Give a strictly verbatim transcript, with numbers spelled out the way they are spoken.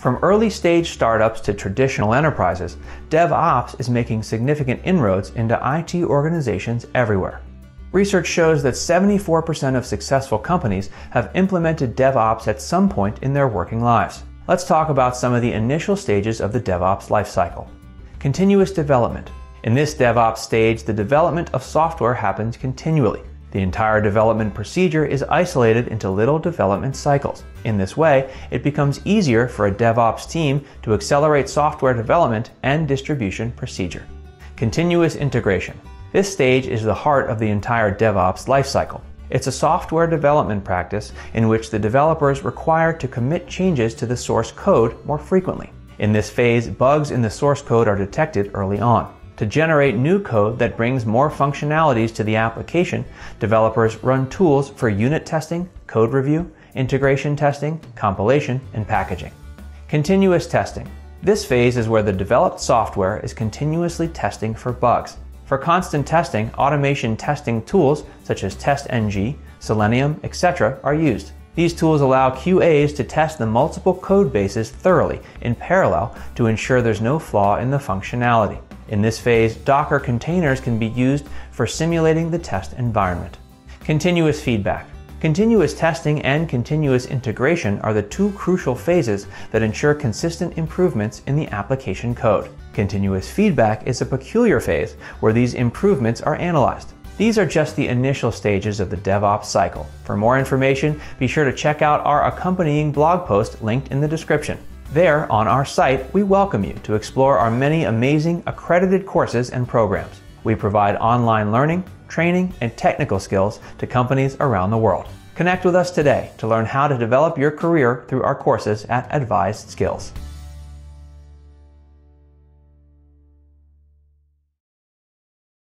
From early stage startups to traditional enterprises, DevOps is making significant inroads into I T organizations everywhere. Research shows that seventy-four percent of successful companies have implemented DevOps at some point in their working lives. Let's talk about some of the initial stages of the DevOps lifecycle. Continuous development. In this DevOps stage, the development of software happens continually. The entire development procedure is isolated into little development cycles. In this way, it becomes easier for a DevOps team to accelerate software development and distribution procedure. Continuous integration. This stage is the heart of the entire DevOps lifecycle. It's a software development practice in which the developer is required to commit changes to the source code more frequently. In this phase, bugs in the source code are detected early on. To generate new code that brings more functionalities to the application, developers run tools for unit testing, code review, integration testing, compilation, and packaging. Continuous testing. This phase is where the developed software is continuously testing for bugs. For constant testing, automation testing tools such as TestNG, Selenium, et cetera are used. These tools allow Q As to test the multiple code bases thoroughly in parallel to ensure there's no flaw in the functionality. In this phase, Docker containers can be used for simulating the test environment. Continuous feedback. Continuous testing and continuous integration are the two crucial phases that ensure consistent improvements in the application code. Continuous feedback is a peculiar phase where these improvements are analyzed. These are just the initial stages of the DevOps cycle. For more information, be sure to check out our accompanying blog post linked in the description. There, on our site, we welcome you to explore our many amazing accredited courses and programs. We provide online learning, training, and technical skills to companies around the world. Connect with us today to learn how to develop your career through our courses at Advised Skills.